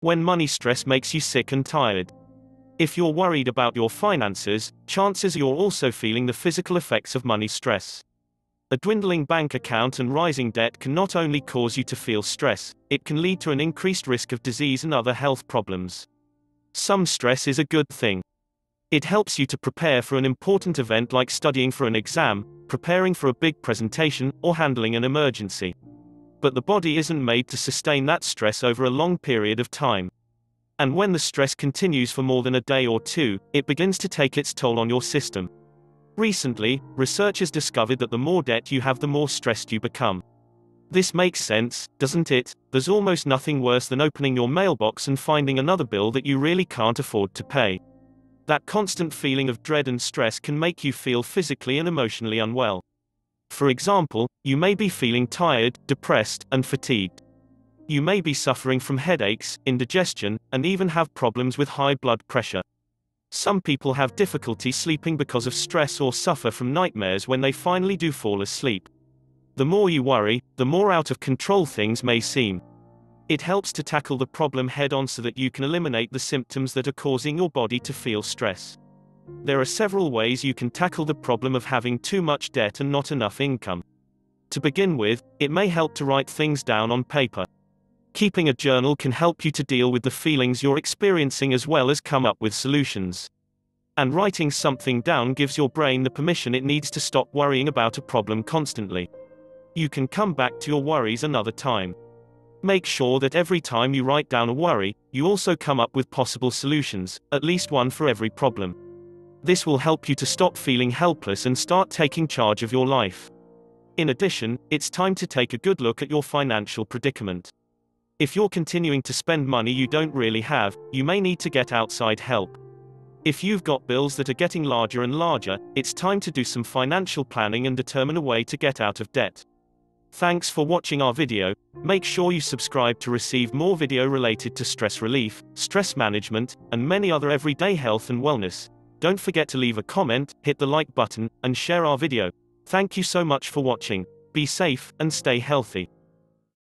When money stress makes you sick and tired. If you're worried about your finances, chances are you're also feeling the physical effects of money stress. A dwindling bank account and rising debt can not only cause you to feel stress, it can lead to an increased risk of disease and other health problems. Some stress is a good thing. It helps you to prepare for an important event like studying for an exam, preparing for a big presentation, or handling an emergency. But the body isn't made to sustain that stress over a long period of time. And when the stress continues for more than a day or two, it begins to take its toll on your system. Recently, researchers discovered that the more debt you have, the more stressed you become. This makes sense, doesn't it? There's almost nothing worse than opening your mailbox and finding another bill that you really can't afford to pay. That constant feeling of dread and stress can make you feel physically and emotionally unwell. For example, you may be feeling tired, depressed, and fatigued. You may be suffering from headaches, indigestion, and even have problems with high blood pressure. Some people have difficulty sleeping because of stress or suffer from nightmares when they finally do fall asleep. The more you worry, the more out of control things may seem. It helps to tackle the problem head-on so that you can eliminate the symptoms that are causing your body to feel stress. There are several ways you can tackle the problem of having too much debt and not enough income. To begin with, it may help to write things down on paper. Keeping a journal can help you to deal with the feelings you're experiencing as well as come up with solutions. And writing something down gives your brain the permission it needs to stop worrying about a problem constantly. You can come back to your worries another time. Make sure that every time you write down a worry, you also come up with possible solutions, at least one for every problem. This will help you to stop feeling helpless and start taking charge of your life. In addition, it's time to take a good look at your financial predicament. If you're continuing to spend money you don't really have, you may need to get outside help. If you've got bills that are getting larger and larger, it's time to do some financial planning and determine a way to get out of debt. Thanks for watching our video. Make sure you subscribe to receive more video related to stress relief, stress management, and many other everyday health and wellness. Don't forget to leave a comment, hit the like button, and share our video. Thank you so much for watching. Be safe, and stay healthy.